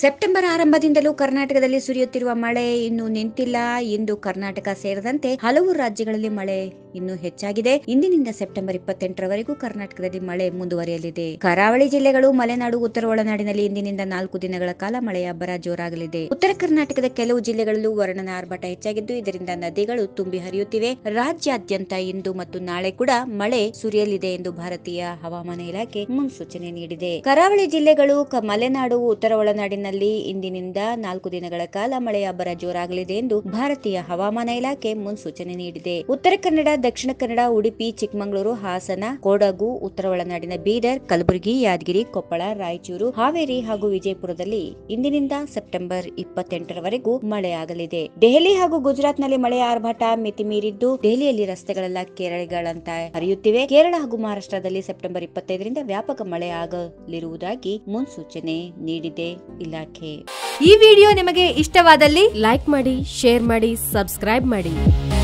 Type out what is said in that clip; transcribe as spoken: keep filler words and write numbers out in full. September ಆರಂಭದಿಂದಲೂ ಕರ್ನಾಟಕದಲ್ಲಿ ಸುರಿಯುತ್ತಿರುವ ಮಳೆ ಇನ್ನೂ ನಿಂತಿಲ್ಲ. ಇಂದು ಕರ್ನಾಟಕ ಸೇರಿದಂತೆ ಹಲವು ರಾಜ್ಯಗಳಲ್ಲಿ ಮಳೆ ಇನ್ನೂ ಹೆಚ್ಚಾಗಿದೆ. ಇಂದಿನಿಂದ ಸೆಪ್ಟೆಂಬರ್ ಇಪ್ಪತ್ತೆಂಟರವರೆಗೂ ಕರ್ನಾಟಕದಲ್ಲಿ ಮಳೆ ಮುಂದುವರಿಯಲಿದೆ. ಕರಾವಳಿ ಜಿಲ್ಲೆಗಳು, ಮಲೆನಾಡು, ಉತ್ತರ ಒಳನಾಡಿನಲ್ಲಿ ಇಂದಿನಿಂದ ನಾಲ್ಕು ದಿನಗಳ ಕಾಲ ಮಳೆಯ ಅಬ್ಬರ ಜೋರಾಗಲಿದೆ. ಉತ್ತರ ಕರ್ನಾಟಕದ ಕೆಲವು ಜಿಲ್ಲೆಗಳಲ್ಲೂ ವರ್ಣನ ಆರ್ಭಟ ಹೆಚ್ಚಾಗಿದ್ದು ಇದರಿಂದ ನದಿಗಳು ತುಂಬಿ ಹರಿಯುತ್ತಿವೆ. ರಾಜ್ಯಾದ್ಯಂತ ಇಂದು ಮತ್ತು ನಾಳೆ ಕೂಡ ಮಳೆ ಸುರಿಯಲಿದೆ ಎಂದು ಭಾರತೀಯ ಹವಾಮಾನ ಇಲಾಖೆ ಮುನ್ಸೂಚನೆ ನೀಡಿದೆ. ಕರಾವಳಿ ಜಿಲ್ಲೆಗಳು, ಮಲೆನಾಡು, ಉತ್ತರ ಒಳನಾಡಿನಲ್ಲಿ ಇಂದಿನಿಂದ ನಾಲ್ಕು ದಿನಗಳ ಕಾಲ ಮಳೆಯ ಅಬ್ಬರ ಜೋರಾಗಲಿದೆ ಎಂದು ಭಾರತೀಯ ಹವಾಮಾನ ಇಲಾಖೆ ಮುನ್ಸೂಚನೆ ನೀಡಿದೆ. ಉತ್ತರ ಕನ್ನಡ, ದಕ್ಷಿಣ ಕನ್ನಡ, ಉಡುಪಿ, ಚಿಕ್ಕಮಗಳೂರು, ಹಾಸನ, ಕೊಡಗು, ಉತ್ತರ ಒಳನಾಡಿನ ಬೀದರ್, ಕಲಬುರಗಿ, ಯಾದಗಿರಿ, ಕೊಪ್ಪಳ, ರಾಯಚೂರು, ಹಾವೇರಿ ಹಾಗೂ ವಿಜಯಪುರದಲ್ಲಿ ಇಂದಿನಿಂದ ಸೆಪ್ಟೆಂಬರ್ ಇಪ್ಪತ್ತೆಂಟರವರೆಗೂ ಮಳೆಯಾಗಲಿದೆ. ದೆಹಲಿ ಹಾಗೂ ಗುಜರಾತ್ನಲ್ಲಿ ಮಳೆಯ ಆರ್ಭಟ ಮಿತಿ ಮೀರಿದ್ದು ದೆಹಲಿಯಲ್ಲಿ ರಸ್ತೆಗಳೆಲ್ಲ ಕೆರೆಗಳಂತ ಹರಿಯುತ್ತಿವೆ. ಕೇರಳ ಹಾಗೂ ಮಹಾರಾಷ್ಟ್ರದಲ್ಲಿ ಸೆಪ್ಟೆಂಬರ್ ಇಪ್ಪತ್ತೈದರಿಂದ ವ್ಯಾಪಕ ಮಳೆ ಆಗಲಿರುವುದಾಗಿ ಮುನ್ಸೂಚನೆ ನೀಡಿದೆ ಇಲಾಖೆ. ಈ ವಿಡಿಯೋ ನಿಮಗೆ ಇಷ್ಟವಾದಲ್ಲಿ ಲೈಕ್ ಮಾಡಿ, ಶೇರ್ ಮಾಡಿ, ಸಬ್ಸ್ಕ್ರೈಬ್ ಮಾಡಿ.